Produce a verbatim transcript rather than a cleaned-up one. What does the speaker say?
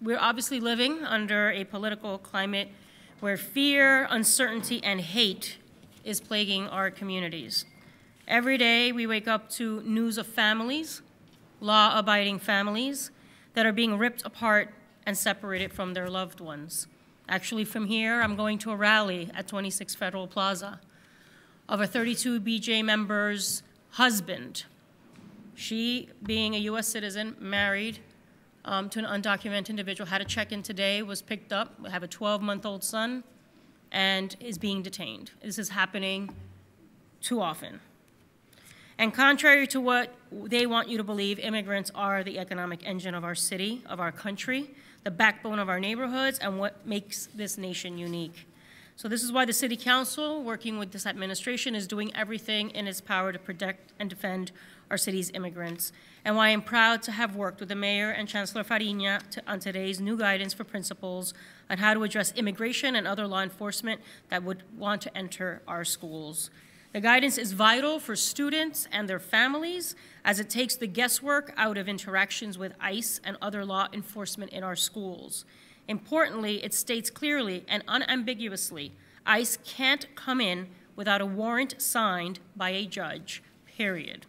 We're obviously living under a political climate where fear, uncertainty, and hate is plaguing our communities. Every day we wake up to news of families, law-abiding families, that are being ripped apart and separated from their loved ones. Actually, from here, I'm going to a rally at twenty-six Federal Plaza of a thirty-two B J member's husband. She, being a U S citizen, married um, to an undocumented individual, had a check-in today, was picked up, have a twelve-month-old son, and is being detained. This is happening too often. And contrary to what they want you to believe, immigrants are the economic engine of our city, of our country, the backbone of our neighborhoods, and what makes this nation unique. So this is why the City Council, working with this administration, is doing everything in its power to protect and defend our city's immigrants, and why I'm proud to have worked with the Mayor and Chancellor Fariña to, on today's new guidance for principals on how to address immigration and other law enforcement that would want to enter our schools. The guidance is vital for students and their families, as it takes the guesswork out of interactions with ICE and other law enforcement in our schools. Importantly, it states clearly and unambiguously, ICE can't come in without a warrant signed by a judge, period.